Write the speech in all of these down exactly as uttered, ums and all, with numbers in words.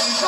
Thank you.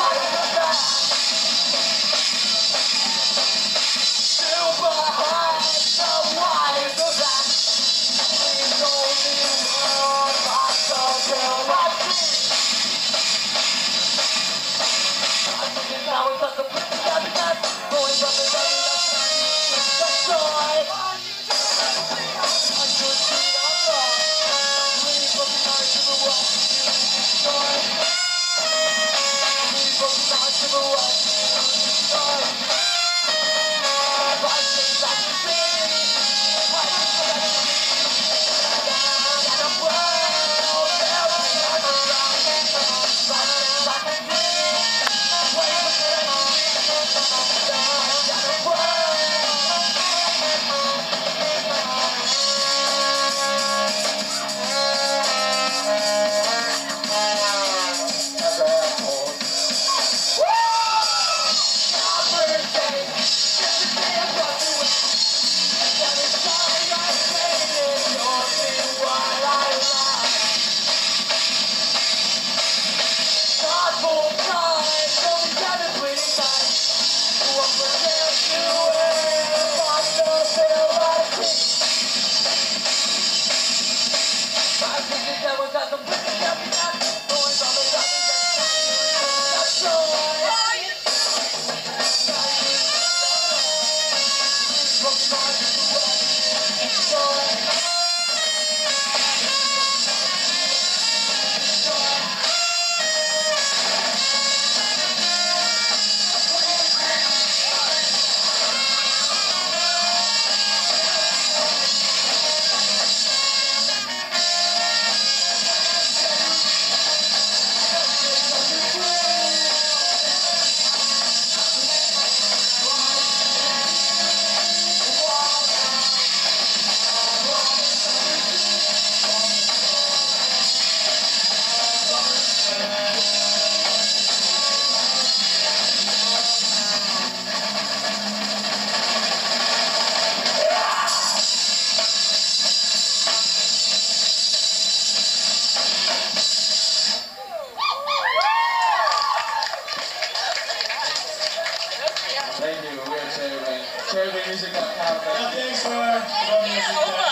We're Cherry Wing. Cherry Wing music dot com. Thanks for your music.